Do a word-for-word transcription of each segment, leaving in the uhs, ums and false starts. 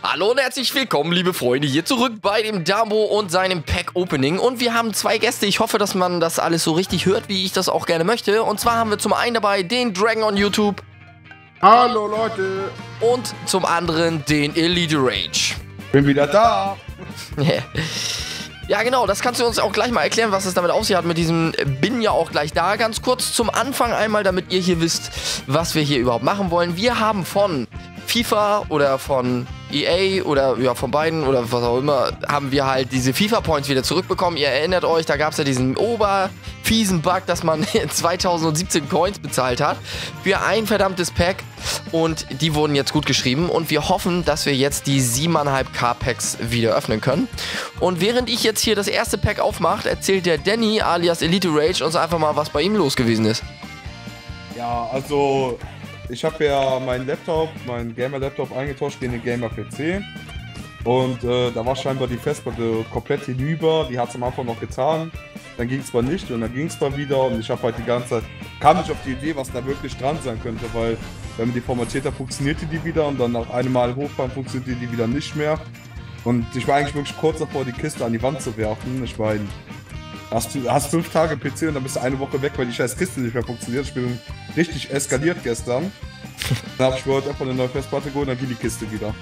Hallo und herzlich willkommen, liebe Freunde, hier zurück bei dem Damo und seinem Pack-Opening. Und wir haben zwei Gäste. Ich hoffe, dass man das alles so richtig hört, wie ich das auch gerne möchte. Und zwar haben wir zum einen dabei den Dragon on YouTube. Hallo, Leute. Und zum anderen den Elite Rage. Bin wieder da. Ja, genau, das kannst du uns auch gleich mal erklären, was es damit auf sich hat mit diesem Bin ja auch gleich da. Ganz kurz zum Anfang einmal, damit ihr hier wisst, was wir hier überhaupt machen wollen. Wir haben von FIFA oder von E A oder ja, von beiden oder was auch immer, haben wir halt diese FIFA-Points wieder zurückbekommen. Ihr erinnert euch, da gab es ja diesen oberfiesen Bug, dass man zweitausendsiebzehn Coins bezahlt hat für ein verdammtes Pack. Und die wurden jetzt gut geschrieben und wir hoffen, dass wir jetzt die sieben Komma fünf K Packs wieder öffnen können. Und während ich jetzt hier das erste Pack aufmache, erzählt der Danny alias Elite Rage uns einfach mal, was bei ihm los gewesen ist. Ja, also ich habe ja meinen Laptop, meinen Gamer-Laptop eingetauscht gegen den Gamer-P C. Und äh, da war scheinbar die Festplatte komplett hinüber, die hat es am Anfang noch getan. Dann ging es mal nicht und dann ging es mal wieder und ich habe halt die ganze Zeit, kam nicht auf die Idee, was da wirklich dran sein könnte, weil wenn man die formatiert hat, funktionierte die wieder und dann nach einem Mal hochfahren funktionierte die wieder nicht mehr. Und ich war eigentlich wirklich kurz davor, die Kiste an die Wand zu werfen. Ich meine, hast du hast fünf Tage P C und dann bist du eine Woche weg, weil die scheiß Kiste nicht mehr funktioniert. Ich bin richtig eskaliert gestern. Dann hab ich mir heute einfach eine neue Festplatte geholt und dann ging die Kiste wieder.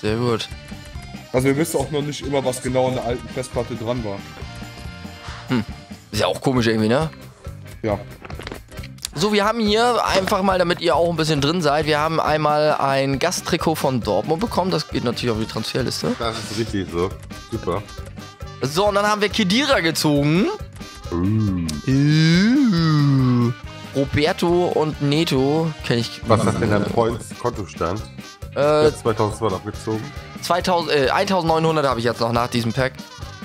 Sehr gut. Also wir wissen auch noch nicht immer, was genau an der alten Festplatte dran war. Hm. Ist ja auch komisch irgendwie, ne? Ja. So, wir haben hier einfach mal, damit ihr auch ein bisschen drin seid, wir haben einmal ein Gasttrikot von Dortmund bekommen. Das geht natürlich auf die Transferliste. Das ist richtig so. Super. So, und dann haben wir Khedira gezogen. Mm. Uh. Roberto und Neto. Kenne ich. Was ist denn dein Freunds Kontostand? Äh, zweitausendzweihundert abgezogen. zweitausend, äh, neunzehnhundert habe ich jetzt noch nach diesem Pack.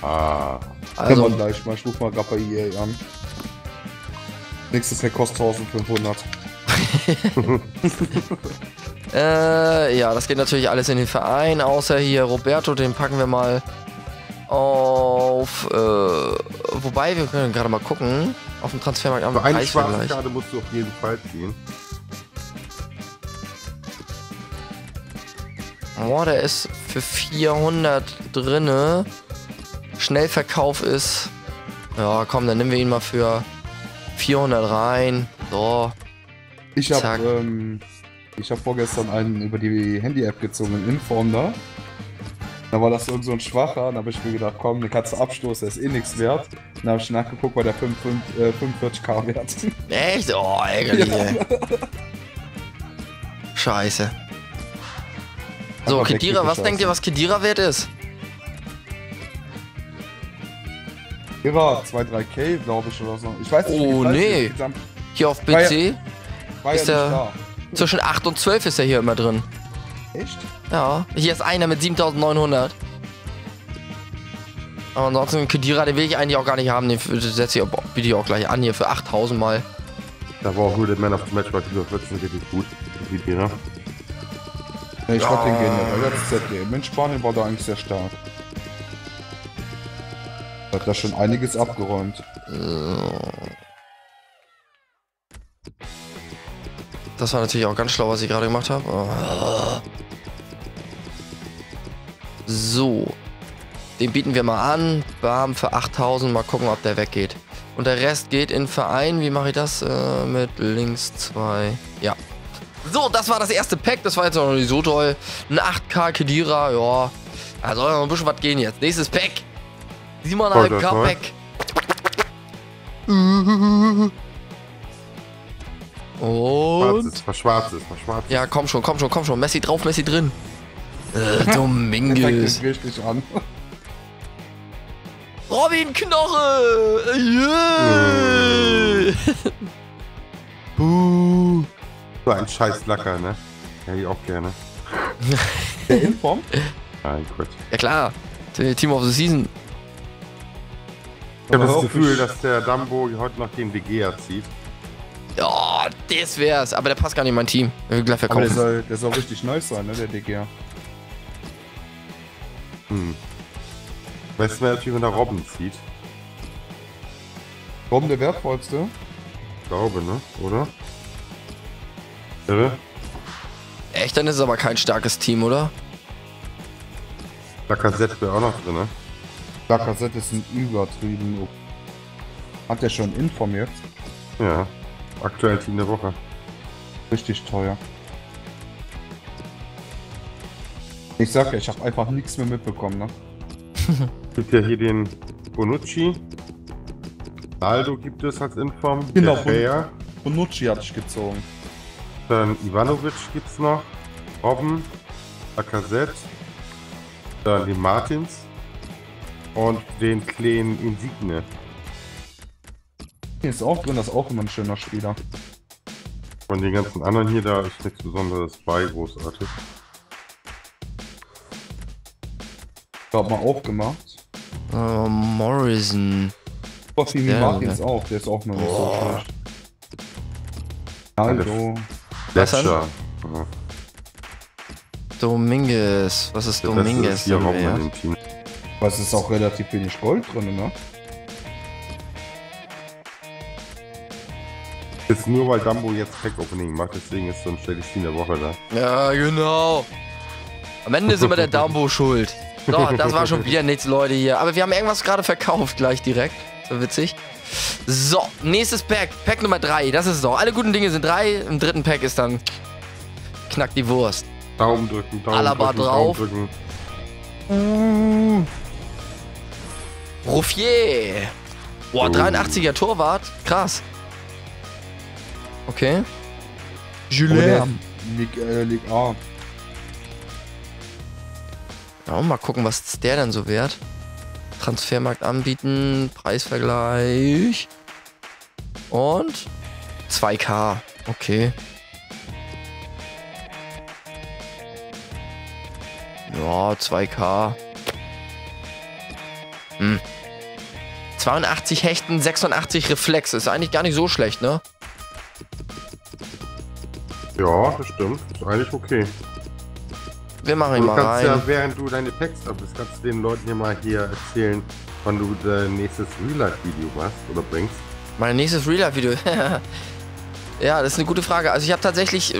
Ah. Also. Kann man gleich mal. Ich ruf mal gerade bei E A an. Nächstes Pack kostet eintausendfünfhundert. äh, ja, das geht natürlich alles in den Verein, außer hier Roberto, den packen wir mal auf, äh, wobei, wir können gerade mal gucken, auf dem Transfermarkt haben wir einen Preisvergleich. Schwarze Karte musst du auf jeden Fall ziehen. Boah, der ist für vierhundert drinne. Schnellverkauf ist, ja komm, dann nehmen wir ihn mal für vierhundert rein. So. Ich habe ähm, ich habe vorgestern einen über die Handy-App gezogen, einen Inform da. Da war das irgend so ein Schwacher, da habe ich mir gedacht, komm, den kannst du abstoßen, der ist eh nichts wert. Dann habe ich nachgeguckt, war der fünfundvierzig K wert. Echt? Oh, ärgerlich. Ja. Scheiße. So, Khedira, was denkt ihr, was Khedira wert ist? Khedira, zwei bis drei K, glaube ich, oder so. Ich weiß nicht, oh, nee. Hier auf P C war ja, war ist ja er zwischen acht und zwölf ist er hier immer drin. Echt? Ja, hier ist einer mit siebentausendneunhundert. Aber ansonsten, Khedira, den will ich eigentlich auch gar nicht haben. Den setze ich bitte ich auch gleich an hier für achttausend mal. Da war auch nur der Man of the Match, weil über vierzehn richtig gut. Khedira. Ich ja. Fand den generell das Z D M in Spanien war da eigentlich sehr stark. Hat da schon einiges abgeräumt. Das war natürlich auch ganz schlau, was ich gerade gemacht habe. So. Den bieten wir mal an. Bam, für achttausend. Mal gucken, ob der weggeht. Und der Rest geht in Verein. Wie mache ich das? Äh, mit links zwei. Ja. So, das war das erste Pack. Das war jetzt noch nicht so toll. Ein acht K Khedira, ja. Da soll noch ein bisschen was gehen jetzt. Nächstes Pack. sieben Komma fünf K Pack. Und. Schwarzes, was Schwarzes, was Schwarzes. Ja, komm schon, komm schon, komm schon. Messi drauf, Messi drin. Äh, Dominguez. Richtig an. Robin Knoche. Yeah. Buh. So ein scheiß Lacker, ne? Hätte ich auch gerne. Der Inform? Nein, gut. Ja klar, Team of the Season. Ich habe das Gefühl, dass der Dambo heute noch den Vegea zieht. Ja, das wär's. Aber der passt gar nicht in mein Team. Ich will gleich verkaufen. Der soll, der soll richtig nice sein, ne, der Vegea. Hm. Weißt du, wer natürlich, wenn der Robben zieht? Robben der wertvollste? Ich glaube, ne? Oder? Irre. Echt? Dann ist es aber kein starkes Team, oder? Lacazette wäre auch noch drin, ne? Lacazette ist ein übertrieben... Hat der schon informiert? Ja. Aktuell Team der Woche. Richtig teuer. Ich sag ja, ich hab einfach nichts mehr mitbekommen, ne? Es gibt ja hier den Bonucci. Aldo gibt es als Inform. Genau, Bon Bonucci hatte ich gezogen. Dann Ivanovic gibt's noch. Robben. Lacazette. Dann den Martins. Und den kleinen Insigne. Ist auch drin, das ist auch immer ein schöner Spieler. Von den ganzen anderen hier, da ist nichts Besonderes bei, großartig. Ich glaube mal aufgemacht. Uh, Morrison. Doch, wie Martins auch, der ist auch nur nicht so schlecht. Hallo. Letzter. Ja. Dominguez. Was ist Dominguez? Ja, aber es ist auch relativ wenig Gold drin, ne? Ist nur weil Dambo jetzt Pack-Opening macht, deswegen ist so ein schlechtes Team der Woche da. Ja, genau. Am Ende ist immer der Dambo schuld. So, das war schon wieder nichts, Leute, hier. Aber wir haben irgendwas gerade verkauft, gleich direkt. So witzig. So, nächstes Pack. Pack Nummer drei. Das ist so. Alle guten Dinge sind drei. Im dritten Pack ist dann knack die Wurst. Daumen drücken, Daumen Alaba drücken, drauf. Daumen drücken. Mmh. Ruffier. Boah, oh. dreiundachtziger Torwart. Krass. Okay. Julian. Oh, äh, ja, mal gucken, was der denn so wert. Transfermarkt anbieten, Preisvergleich. Und zwei K. Okay. Ja, zwei K. Hm. zweiundachtzig Hechten, sechsundachtzig Reflex. Ist eigentlich gar nicht so schlecht, ne? Ja, das stimmt. Ist eigentlich okay. Wir machen ihn mal rein. Ja, während du deine Packs abgibst, kannst du den Leuten hier mal hier erzählen, wann du dein nächstes Real-Life-Video machst oder bringst. Mein nächstes Real-Life-Video? Ja, das ist eine gute Frage. Also ich habe tatsächlich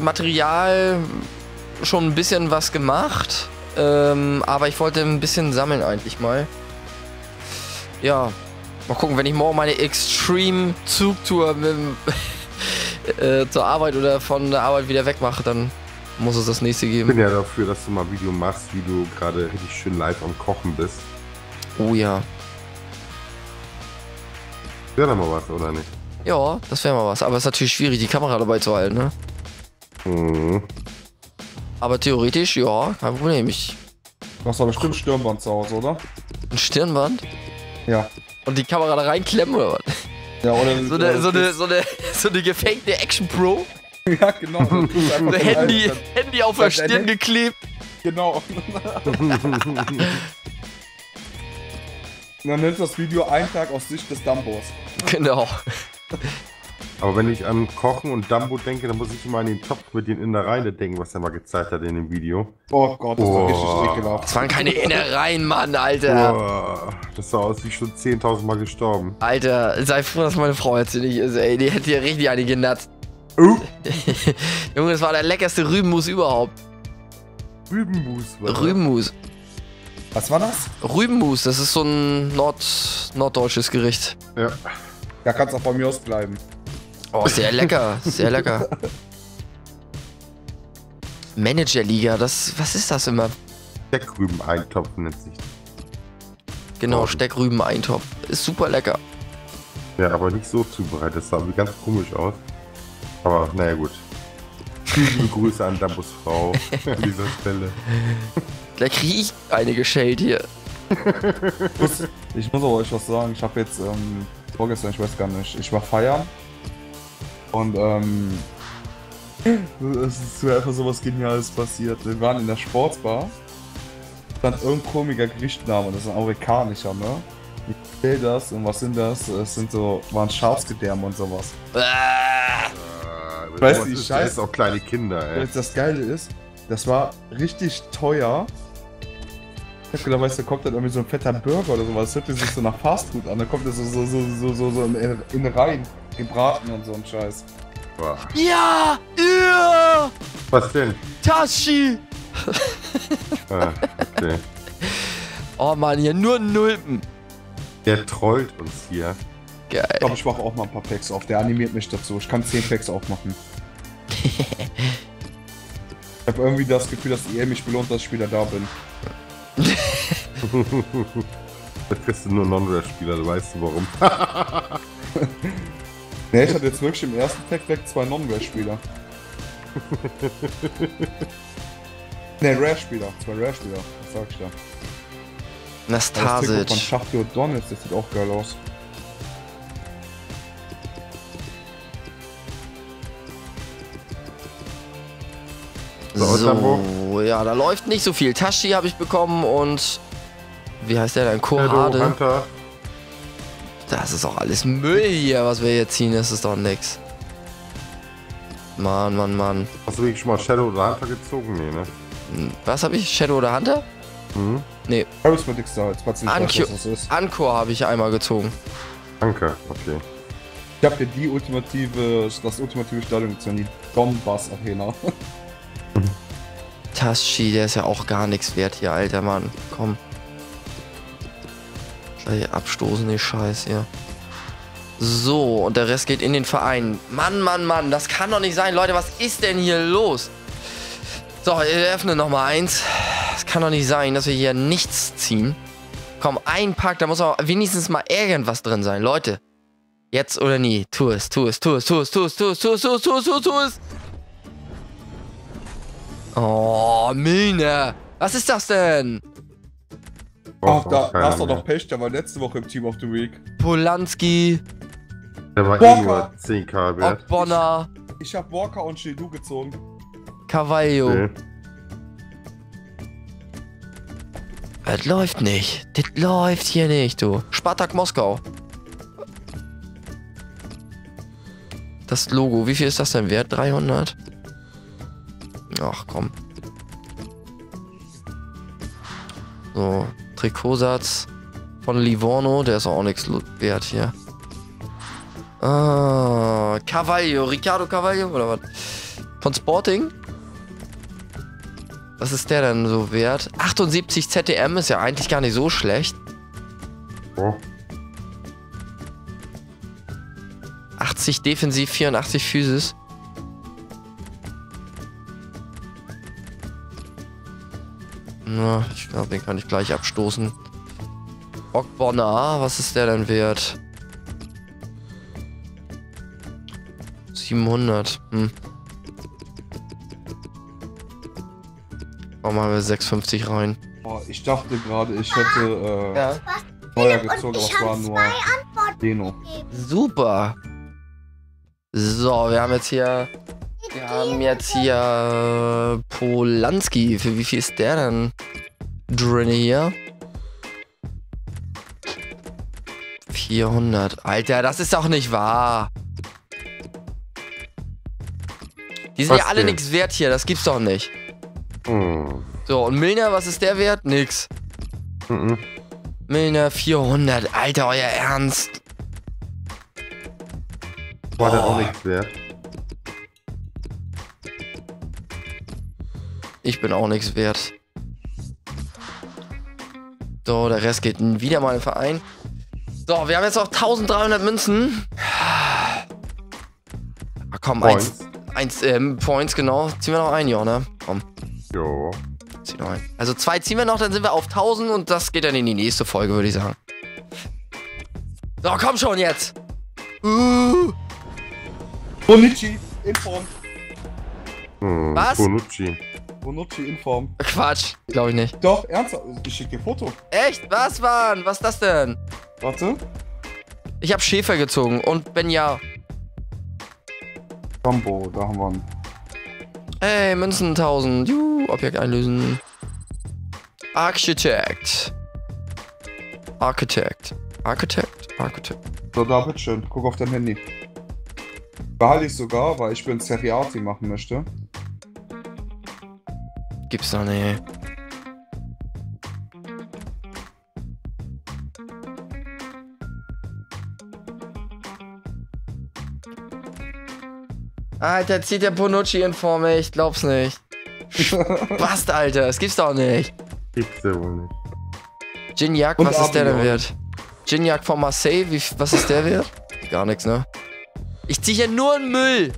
Material schon ein bisschen was gemacht, ähm, aber ich wollte ein bisschen sammeln eigentlich mal. Ja, mal gucken, wenn ich morgen meine Extreme-Zugtour mit Äh, zur Arbeit oder von der Arbeit wieder wegmache, dann muss es das nächste geben. Ich bin ja dafür, dass du mal ein Video machst, wie du gerade richtig schön live am Kochen bist. Oh ja. Wäre da mal was, oder nicht? Ja, das wäre mal was. Aber es ist natürlich schwierig, die Kamera dabei zu halten, ne? Mhm. Aber theoretisch, ja, kein Problem. Ich... Du machst aber bestimmt ein Stirnband zu Hause, oder? Ein Stirnband? Ja. Und die Kamera da reinklemmen, oder was? Ja, oder so eine, so eine, so eine, so eine gefakte Action Pro. Ja, genau. So Handy, ein, Handy auf der Stirn geklebt. Genau. Und dann nimmst du das Video einen Tag aus Sicht des Dambos. Genau. Aber wenn ich an Kochen und Dambo denke, dann muss ich immer an den Topf mit den Innereien denken, was er mal gezeigt hat in dem Video. Oh Gott, das oh. war richtig ekelhaft. Das waren keine Innereien, Mann, Alter. Oh. Das sah aus wie schon zehntausend Mal gestorben. Alter, sei froh, dass meine Frau jetzt hier nicht ist, ey. Die hätte hier richtig eine genatzt. Oh. Junge, das war der leckerste Rübenmus überhaupt. Rübenmus? Was Rübenmus. Was war das? Rübenmus, das ist so ein Nord norddeutsches Gericht. Ja. Da kannst du auch bei mir ausbleiben. Oh, sehr lecker, sehr lecker. Managerliga, das, was ist das immer? Steckrüben-Eintopf nennt sich. Genau, Steckrüben-Eintopf. Ist super lecker. Ja, aber nicht so zubereitet. Das sah ganz komisch aus. Aber naja, gut. Liebe Grüße an Dambos Frau an dieser Stelle. Gleich kriege ich eine geschält hier. Ich muss, ich muss aber euch was sagen. Ich habe jetzt ähm, vorgestern, ich weiß gar nicht, ich war feiern. Und ähm, es ist einfach sowas Geniales passiert. Wir waren in der Sportsbar, stand irgendein komischer Gerichtname, das ist ein amerikanischer, ne? Ich stell das und was sind das? Es sind so, waren Schafsgedärme und sowas. Äh, weißt du, die Scheiße, auch kleine Kinder, ey. Das Geile ist, das war richtig teuer. Ich hab gedacht, weißt du, kommt dann irgendwie so ein fetter Burger oder sowas, das hört sich so nach Fastfood an, da kommt das so, so, so, so, so, so in rein. Gebraten und so ein Scheiß. Boah. Ja! Ja! Was denn? Tashi! Ah, okay. Oh Mann, hier nur Nulpen. Der trollt uns hier. Geil. Ich glaube, ich mache auch mal ein paar Packs auf. Der animiert mich dazu. Ich kann zehn Packs aufmachen. Ich habe irgendwie das Gefühl, dass die E A mich belohnt, dass ich wieder da bin. Das kriegst du nur Non-Rare-Spieler, du weißt du warum. Ne, ich hatte jetzt wirklich im ersten Pack weg zwei Non-Rare-Spieler. Ne, Rare-Spieler, zwei Rare-Spieler, was sag ich da? Nastasic. Das Trikot von Schachtel Donitz, das sieht auch geil aus. So, ja, da läuft nicht so viel. Tashi habe ich bekommen und... Wie heißt der denn? Kohade. Das ist auch alles Müll hier, was wir hier ziehen. Das ist doch nix. Mann, Mann, Mann. Hast du wirklich schon mal Shadow oder Hunter gezogen? Nee, ne? Was habe ich? Shadow oder Hunter? Mhm. Nee. Alles mit nix da. Jetzt weiß ich nicht, was das ist. Anchor habe ich einmal gezogen. Anker, okay. Ich habe dir die ultimative, das ultimative Stadion gezogen, die Donbass Arena. Tashi, der ist ja auch gar nichts wert hier, alter Mann. Komm. Abstoßen, die Scheiße hier. So, und der Rest geht in den Verein. Mann, Mann, Mann, das kann doch nicht sein. Leute, was ist denn hier los? So, ich öffne nochmal eins. Es kann doch nicht sein, dass wir hier nichts ziehen. Komm, ein Pack, da muss auch wenigstens mal irgendwas drin sein. Leute, jetzt oder nie. Tu es, tu es, tu es, tu es, tu es, tu es, tu es, tu es, tu es, tu es, tu es. Oh, Milner. Was ist das denn? Ach, da hast du doch Pech, der war letzte Woche im Team of the Week. Polanski. Der war eh nur zehn K wert. Ogbonna. Ich, ich hab Walker und Shidu gezogen. Carvalho. Nee. Das läuft nicht. Das läuft hier nicht, du. Spartak Moskau. Das Logo, wie viel ist das denn wert? dreihundert? Ach, komm. So. Trikotsatz von Livorno, der ist auch nichts wert hier. Ah, Carvalho, Ricardo Carvalho oder was? Von Sporting? Was ist der denn so wert? achtundsiebzig Z D M ist ja eigentlich gar nicht so schlecht. Oh. achtzig defensiv, vierundachtzig Physis. Na, ich glaube, den kann ich gleich abstoßen. Ogbonna, was ist der denn wert? siebenhundert. Hm. Warum haben wir sechshundertfünfzig rein? Oh, ich dachte gerade, ich hätte äh, ja. Neuer gezogen, aber es war nur Deno. Super. So, wir haben jetzt hier... Wir haben jetzt hier Polanski. Für wie viel ist der denn drin hier? vierhundert. Alter, das ist doch nicht wahr. Die sind ja alle nichts wert hier. Das gibt's doch nicht. Hm. So, und Milner, was ist der wert? Nix. Mhm. Milner vierhundert. Alter, euer Ernst. War der auch nichts wert? Ich bin auch nichts wert. So, der Rest geht wieder mal im Verein. So, wir haben jetzt noch dreizehnhundert Münzen. Ach komm, Points. eins, eins ähm, Points, genau. Ziehen wir noch ein, ja, ne? Komm. Jo. Zieh noch ein. Also zwei ziehen wir noch, dann sind wir auf tausend und das geht dann in die nächste Folge, würde ich sagen. So, komm schon jetzt. Uh. Bonucci, in Form. Hm, was? Bonucci. Bonucci in Form. Quatsch, glaube ich nicht. Doch, ernsthaft, ich schicke dir ein Foto. Echt? Was, Mann? Was ist das denn? Warte. Ich habe Schäfer gezogen und Benja. Combo, da haben wir einen. Ey, Münzen tausend. Juhu, Objekt einlösen. Architect. Architect. Architect? Architect. So, da, bitteschön. Guck auf dein Handy. Behalte ich sogar, weil ich für ein Seriati machen möchte. Gibt's da ne? Alter, zieht der Bonucci in vor mich. Ich glaub's nicht. Passt, Alter. Das gibt's doch nicht. Gibt's ja wohl nicht. Gignac, was ist der denn wert? Gignac von Marseille, wie, was ist der wert? Gar nichts, ne? Ich zieh hier nur einen Müll.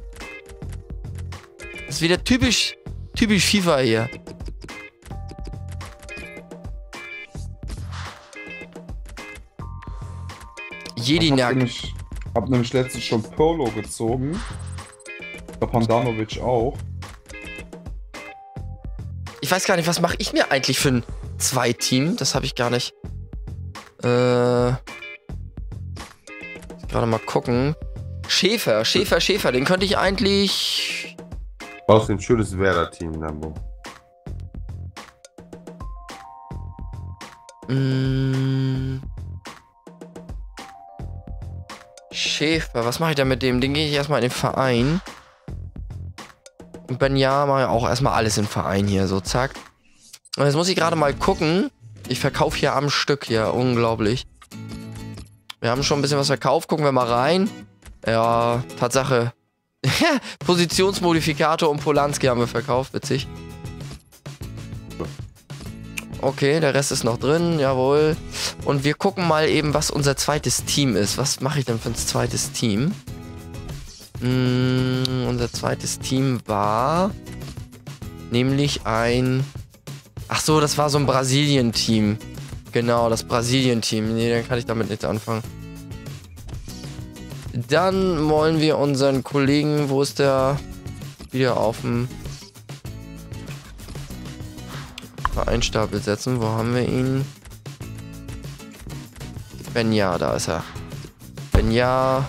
Das ist wieder typisch, typisch FIFA hier. Jedinak. Ich hab, hab nämlich letztens schon Polo gezogen. Der Pandanovic auch. Ich weiß gar nicht, was mache ich mir eigentlich für ein Zwei-Team? Das habe ich gar nicht. Äh. Gerade mal gucken. Schäfer, Schäfer, Schäfer, den könnte ich eigentlich. Aus dem schönes Werder-Team, Damo. Mm. Schäfer, was mache ich da mit dem? Den gehe ich erstmal in den Verein. Und wenn ja, mache ich auch erstmal alles im Verein hier, so zack. Und jetzt muss ich gerade mal gucken. Ich verkaufe hier am Stück hier, unglaublich. Wir haben schon ein bisschen was verkauft, gucken wir mal rein. Ja, Tatsache. Positionsmodifikator und Polanski haben wir verkauft, witzig. Okay, der Rest ist noch drin, jawohl. Und wir gucken mal eben, was unser zweites Team ist. Was mache ich denn für ein zweites Team? Mm, unser zweites Team war nämlich ein... Ach so, das war so ein Brasilien-Team. Genau, das Brasilien-Team. Nee, dann kann ich damit nichts anfangen. Dann wollen wir unseren Kollegen, wo ist der? Wieder auf dem Vereinstapel setzen. Wo haben wir ihn? Wenn ja, da ist er. Wenn ja.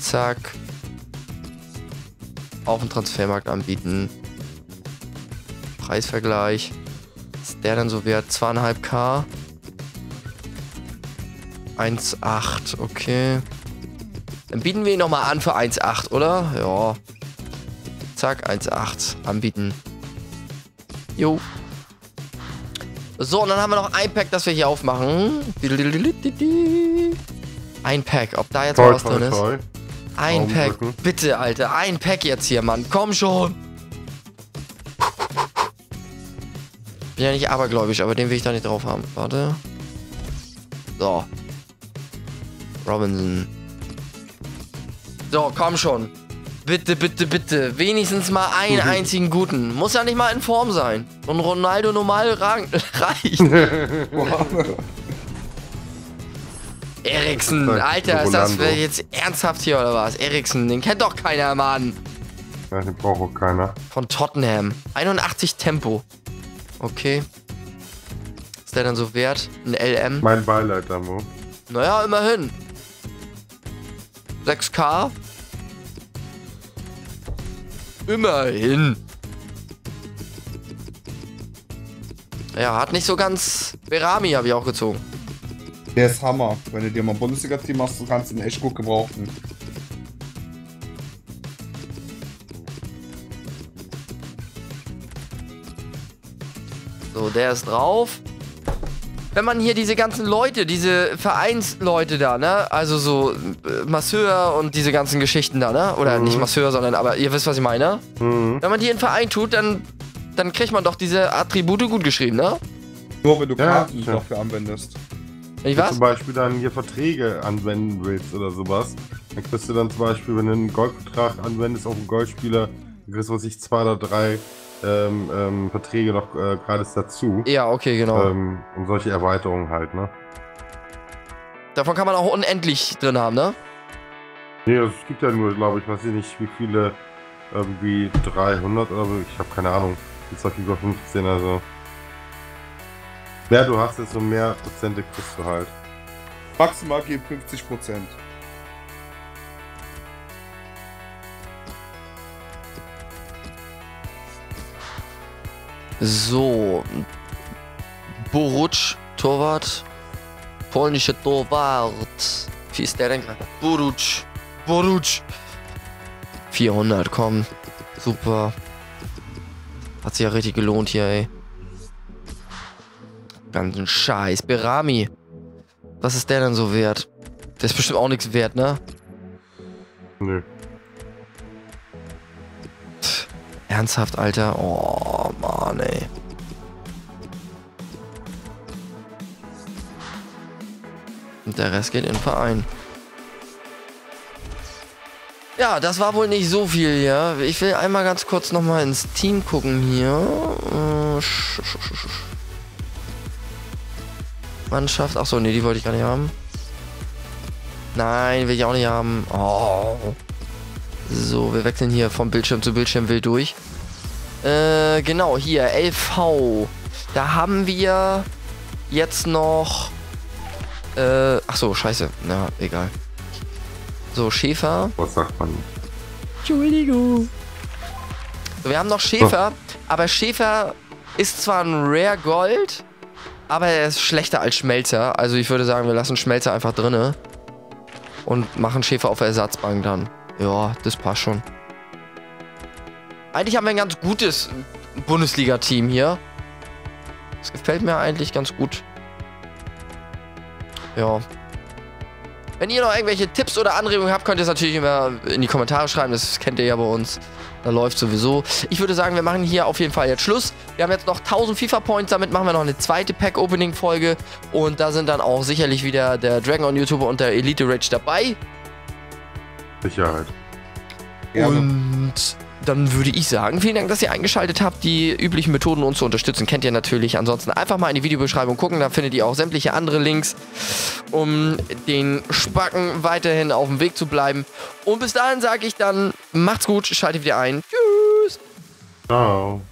Zack. Auf dem Transfermarkt anbieten. Preisvergleich. Ist der dann so wert? zwei Komma fünf K. eins Komma acht, okay. Dann bieten wir ihn nochmal an für eins Komma acht, oder? Ja. Zack, eins Komma acht. Anbieten. Jo. So, und dann haben wir noch ein Pack, das wir hier aufmachen. Ein Pack, ob da jetzt toll, mal was toll, drin toll. ist. Ein Augen Pack, drücken. Bitte, Alter. Ein Pack jetzt hier, Mann. Komm schon. Bin ja nicht abergläubisch, aber den will ich da nicht drauf haben. Warte. So. Robinson. So, komm schon. Bitte, bitte, bitte. Wenigstens mal einen einzigen guten. Muss ja nicht mal in Form sein. Und Ronaldo normal reicht. Eriksen. Alter, ist das jetzt ernsthaft hier oder was? Eriksen, den kennt doch keiner, Mann. Ja, den braucht auch keiner. Von Tottenham. einundachtzig Tempo. Okay. Ist der dann so wert? Ein L M? Mein Beileid, Damo. Naja, immerhin. sechs K. Immerhin. Ja, hat nicht so ganz... Berami habe ich auch gezogen. Der ist Hammer. Wenn du dir mal ein Bundesliga-Team machst, du kannst ihn echt gut gebrauchen. So, der ist drauf. Wenn man hier diese ganzen Leute, diese Vereinsleute da, ne? Also so äh, Masseur und diese ganzen Geschichten da, ne? Oder mhm. nicht Masseur, sondern, aber ihr wisst, was ich meine. Mhm. Wenn man die in Verein tut, dann, dann kriegt man doch diese Attribute gut geschrieben, ne? Nur wenn du Karten ja, dafür anwendest. Wenn ich was? Zum Beispiel dann hier Verträge anwenden willst oder sowas. Dann kriegst du dann zum Beispiel, wenn du einen Goldvertrag anwendest auf einen Goldspieler, dann kriegst du, was ich, zwei oder drei... Ähm, ähm, Verträge noch äh, gratis dazu. Ja, okay, genau. Ähm, und solche Erweiterungen halt, ne? Davon kann man auch unendlich drin haben, ne? Nee, es gibt ja nur, glaube ich, weiß ich nicht, wie viele, irgendwie dreihundert oder so, ich habe keine Ahnung. Jetzt auf über fünfzehn, also. Mehr du hast, desto mehr Prozente kriegst du halt. Maximal geht fünfzig Prozent. So, Borutsch, Torwart, polnische Torwart, wie ist der denn gerade? Borutsch, Borutsch, vierhundert, komm, super, hat sich ja richtig gelohnt hier, ey. Ganzen Scheiß, Berami, was ist der denn so wert? Der ist bestimmt auch nichts wert, ne? Nö. Nee. Ernsthaft, Alter? Oh, Mann, ey. Und der Rest geht in den Verein. Ja, das war wohl nicht so viel hier. Ich will einmal ganz kurz nochmal ins Team gucken hier. Mannschaft. Achso, nee, die wollte ich gar nicht haben. Nein, will ich auch nicht haben. Oh. So, wir wechseln hier vom Bildschirm zu Bildschirm wild durch. Äh, genau, hier, L V. Da haben wir jetzt noch... Äh, achso, scheiße. Na, egal. So, Schäfer. Was sagt man? Entschuldigung. So, wir haben noch Schäfer, oh. aber Schäfer ist zwar ein Rare Gold, aber er ist schlechter als Schmelzer. Also ich würde sagen, wir lassen Schmelzer einfach drinne und machen Schäfer auf Ersatzbank dann. Ja, das passt schon. Eigentlich haben wir ein ganz gutes Bundesliga-Team hier. Das gefällt mir eigentlich ganz gut. Ja. Wenn ihr noch irgendwelche Tipps oder Anregungen habt, könnt ihr es natürlich immer in die Kommentare schreiben. Das kennt ihr ja bei uns. Da läuft sowieso. Ich würde sagen, wir machen hier auf jeden Fall jetzt Schluss. Wir haben jetzt noch tausend FIFA-Points. Damit machen wir noch eine zweite Pack-Opening-Folge. Und da sind dann auch sicherlich wieder der Dragon on YouTube und der Elite Rage dabei. Sicherheit. Gerne. Und dann würde ich sagen, vielen Dank, dass ihr eingeschaltet habt. Die üblichen Methoden, uns zu unterstützen, kennt ihr natürlich. Ansonsten einfach mal in die Videobeschreibung gucken. Da findet ihr auch sämtliche andere Links, um den Spacken weiterhin auf dem Weg zu bleiben. Und bis dahin sage ich dann, macht's gut, schaltet wieder ein. Tschüss. Ciao.